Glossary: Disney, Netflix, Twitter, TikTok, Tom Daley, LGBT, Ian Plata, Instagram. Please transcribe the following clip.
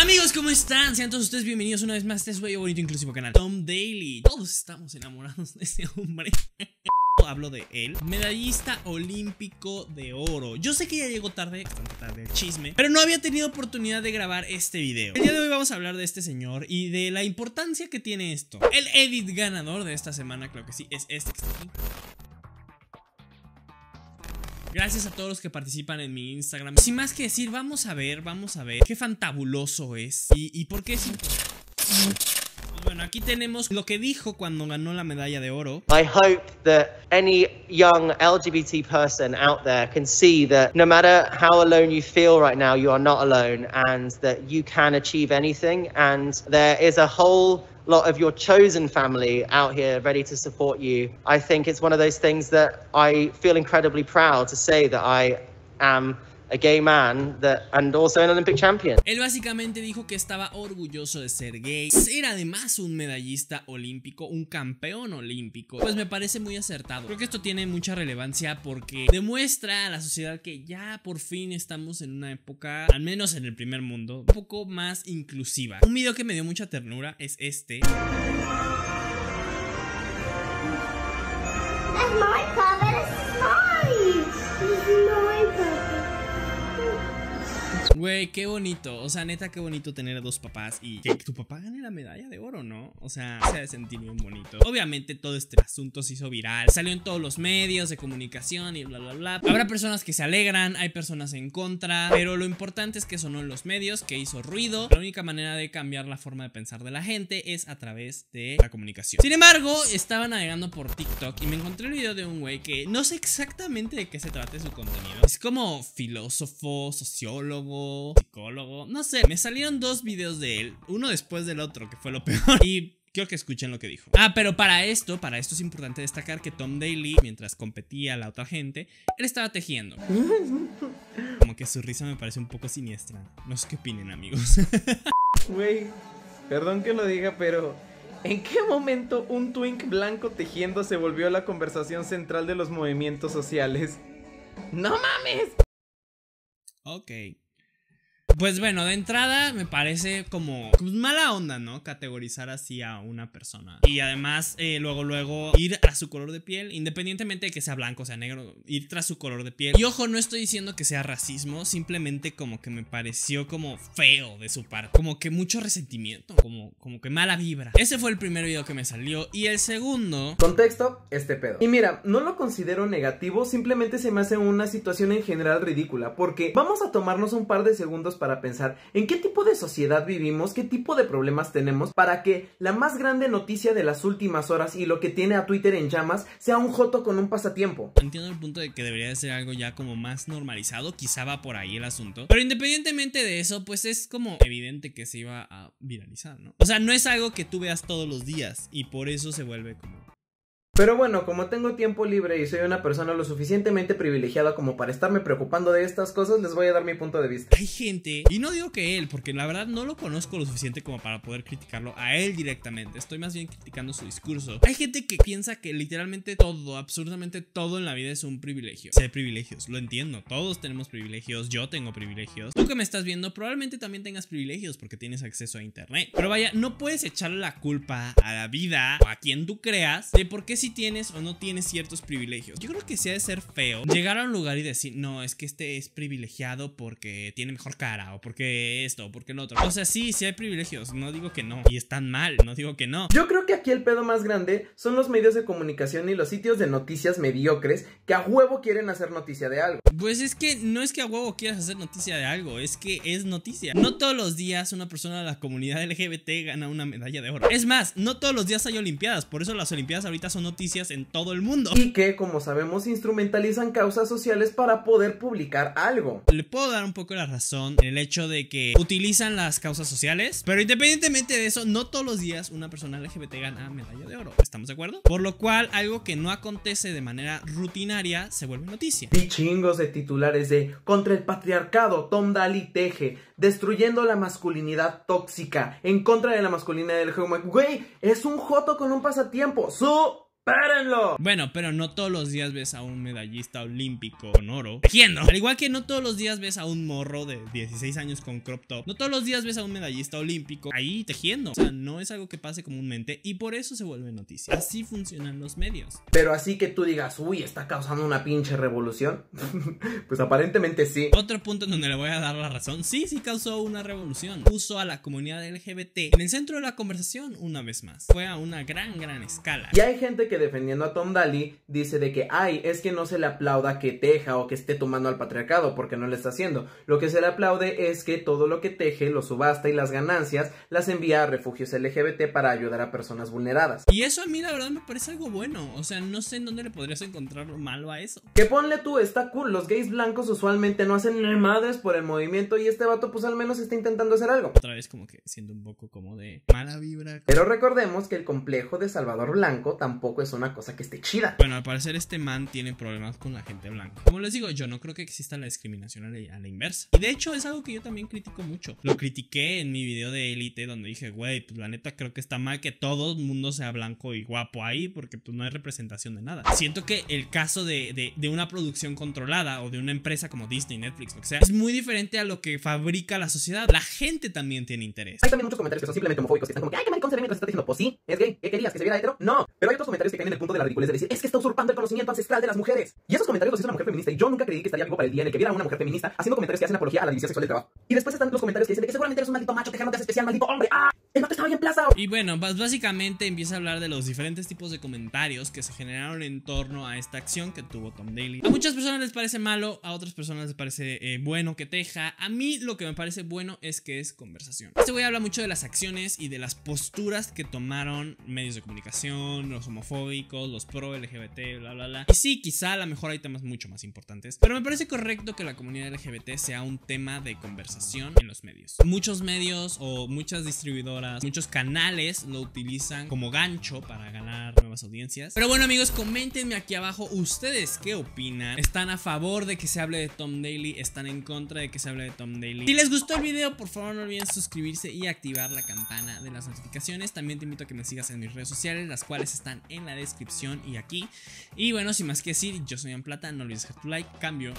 Amigos, ¿cómo están? Sean todos ustedes bienvenidos una vez más a este bello, bonito, inclusivo canal Tom Daley. Todos estamos enamorados de ese hombre. Hablo de él, medallista olímpico de oro. Yo sé que ya llegó tarde, bastante tarde el chisme, pero no había tenido oportunidad de grabar este video. El día de hoy vamos a hablar de este señor y de la importancia que tiene esto. El edit ganador de esta semana, claro que sí, es este que está aquí. Gracias a todos los que participan en mi Instagram. Sin más que decir, vamos a ver qué fantabuloso es y por qué es importante. Bueno, aquí tenemos lo que dijo cuando ganó la medalla de oro. I hope that any young LGBT person out there can see that no matter how alone you feel right now, you are not alone and that you can achieve anything and there is a whole lot of your chosen family out here ready to support you. I think it's one of those things that I feel incredibly proud to say that I am a gay man and also an Olympic champion. Él básicamente dijo que estaba orgulloso de ser gay, ser además un medallista olímpico, un campeón olímpico. Pues me parece muy acertado. Creo que esto tiene mucha relevancia porque demuestra a la sociedad que ya por fin estamos en una época, al menos en el primer mundo, un poco más inclusiva. Un video que me dio mucha ternura es este. Güey, qué bonito, o sea, neta, qué bonito tener a dos papás y que tu papá gane la medalla de oro, ¿no? O sea, se ha de sentir bien bonito. Obviamente todo este asunto se hizo viral, salió en todos los medios de comunicación y bla, bla, bla. Habrá personas que se alegran, hay personas en contra, pero lo importante es que sonó en los medios, que hizo ruido. La única manera de cambiar la forma de pensar de la gente es a través de la comunicación. Sin embargo, estaba navegando por TikTok y me encontré el video de un güey que no sé exactamente de qué se trate su contenido. Es como filósofo, sociólogo, psicólogo, no sé, me salieron dos videos de él, uno después del otro, que fue lo peor, y quiero que escuchen lo que dijo. Ah, pero para esto es importante destacar que Tom Daley, mientras competía a la otra gente, él estaba tejiendo. Como que su risa me parece un poco siniestra, no sé qué opinen, amigos. Güey, perdón que lo diga, pero ¿en qué momento un twink blanco tejiendo se volvió la conversación central de los movimientos sociales? ¡No mames! Ok. Pues bueno, de entrada me parece como mala onda, ¿no? Categorizar así a una persona. Y además, luego ir a su color de piel, independientemente de que sea blanco o sea negro, ir tras su color de piel. Y ojo, no estoy diciendo que sea racismo, simplemente como que me pareció como feo de su parte. Como que mucho resentimiento, como que mala vibra. Ese fue el primer video que me salió. Y el segundo... Contexto, este pedo. Y mira, no lo considero negativo, simplemente se me hace una situación en general ridícula. Porque vamos a tomarnos un par de segundos para pensar en qué tipo de sociedad vivimos, qué tipo de problemas tenemos para que la más grande noticia de las últimas horas y lo que tiene a Twitter en llamas sea un joto con un pasatiempo. Entiendo el punto de que debería de ser algo ya como más normalizado, quizá va por ahí el asunto, pero independientemente de eso, pues es como evidente que se iba a viralizar, ¿no? O sea, no es algo que tú veas todos los días y por eso se vuelve como... Pero bueno, como tengo tiempo libre y soy una persona lo suficientemente privilegiada como para estarme preocupando de estas cosas, les voy a dar mi punto de vista. Hay gente, y no digo que él, porque la verdad no lo conozco lo suficiente como para poder criticarlo a él directamente. Estoy más bien criticando su discurso. Hay gente que piensa que literalmente todo, absolutamente todo en la vida es un privilegio. Sé privilegios, lo entiendo, todos tenemos privilegios, yo tengo privilegios. Tú que me estás viendo probablemente también tengas privilegios porque tienes acceso a internet. Pero vaya, no puedes echarle la culpa a la vida o a quien tú creas de por qué si tienes o no tienes ciertos privilegios. Yo creo que sí ha de ser feo llegar a un lugar y decir, no, es que este es privilegiado porque tiene mejor cara, o porque esto, o porque el otro. O sea, sí, sí hay privilegios, no digo que no, y están mal, no digo que no. Yo creo que aquí el pedo más grande son los medios de comunicación y los sitios de noticias mediocres que a huevo quieren hacer noticia de algo. Pues es que no es que a huevo quieras hacer noticia de algo, es que es noticia. No todos los días una persona de la comunidad LGBT gana una medalla de oro. Es más, no todos los días hay olimpiadas, por eso las olimpiadas ahorita son noticias en todo el mundo. Y que, como sabemos, instrumentalizan causas sociales para poder publicar algo. Le puedo dar un poco la razón en el hecho de que utilizan las causas sociales, pero independientemente de eso, no todos los días una persona LGBT gana medalla de oro. ¿Estamos de acuerdo? Por lo cual, algo que no acontece de manera rutinaria se vuelve noticia. Y chingos de titulares de contra el patriarcado, Tom Daley teje, destruyendo la masculinidad tóxica, en contra de la masculinidad del Hellman. Güey, es un joto con un pasatiempo. ¡Su ¡Párenlo! Bueno, pero no todos los días ves a un medallista olímpico con oro tejiendo. Al igual que no todos los días ves a un morro de 16 años con crop top. No todos los días ves a un medallista olímpico ahí tejiendo. O sea, no es algo que pase comúnmente y por eso se vuelve noticia. Así funcionan los medios. Pero así que tú digas, uy, está causando una pinche revolución. Pues aparentemente sí. Otro punto en donde le voy a dar la razón. Sí, sí causó una revolución. Puso a la comunidad LGBT en el centro de la conversación una vez más. Fue a una gran escala. Y hay gente que defendiendo a Tom Daley dice de que ay, es que no se le aplauda que teja o que esté tomando al patriarcado porque no le está haciendo. Lo que se le aplaude es que todo lo que teje lo subasta y las ganancias las envía a refugios LGBT para ayudar a personas vulneradas. Y eso a mí la verdad me parece algo bueno. O sea, no sé en dónde le podrías encontrar lo malo a eso. Que ponle tú, está cool. Los gays blancos usualmente no hacen madres por el movimiento y este vato pues al menos está intentando hacer algo. Otra vez como que siendo un poco como de mala vibra. Pero recordemos que el complejo de Salvador Blanco tampoco es una cosa que esté chida. Bueno, al parecer este man tiene problemas con la gente blanca. Como les digo, yo no creo que exista la discriminación a la inversa. Y de hecho es algo que yo también critico mucho. Lo critiqué en mi video de élite donde dije, güey, pues la neta creo que está mal que todo el mundo sea blanco y guapo ahí porque pues no hay representación de nada. Siento que el caso de una producción controlada o de una empresa como Disney, Netflix, lo que sea, es muy diferente a lo que fabrica la sociedad. La gente también tiene interés. Hay también muchos comentarios que son simplemente homofóbicos que están como que, ay, qué maricón se ve mientras está diciendo, pues sí, es gay, ¿qué querías? ¿Que se viera hetero? No, pero hay otros comentarios que en el punto de la ridiculez de decir, es que está usurpando el conocimiento ancestral de las mujeres. Y esos comentarios los hizo una mujer feminista y yo nunca creí que estaría vivo para el día en el que viera a una mujer feminista haciendo comentarios que hacen apología a la división sexual del trabajo. Y después están los comentarios que dicen de que seguramente eres un maldito macho, tejano, que es especial, maldito hombre. ¡Ah! El vato estaba bien plazado. Y bueno, pues básicamente empieza a hablar de los diferentes tipos de comentarios que se generaron en torno a esta acción que tuvo Tom Daley. A muchas personas les parece malo, a otras personas les parece bueno que teja. A mí lo que me parece bueno es que es conversación. Este güey habla mucho de las acciones y de las posturas que tomaron medios de comunicación, los homofóbicos, los pro LGBT, bla bla bla. Y sí, quizá a lo mejor hay temas mucho más importantes, pero me parece correcto que la comunidad LGBT sea un tema de conversación en los medios. Muchos medios o muchas distribuidoras, muchos canales lo utilizan como gancho para ganar nuevas audiencias. Pero bueno amigos, coméntenme aquí abajo ustedes qué opinan. ¿Están a favor de que se hable de Tom Daley? ¿Están en contra de que se hable de Tom Daley? Si les gustó el video, por favor no olviden suscribirse y activar la campana de las notificaciones. También te invito a que me sigas en mis redes sociales, las cuales están en la descripción y aquí. Y bueno, sin más que decir, yo soy Ian Plata, no olvides dejar tu like, cambio.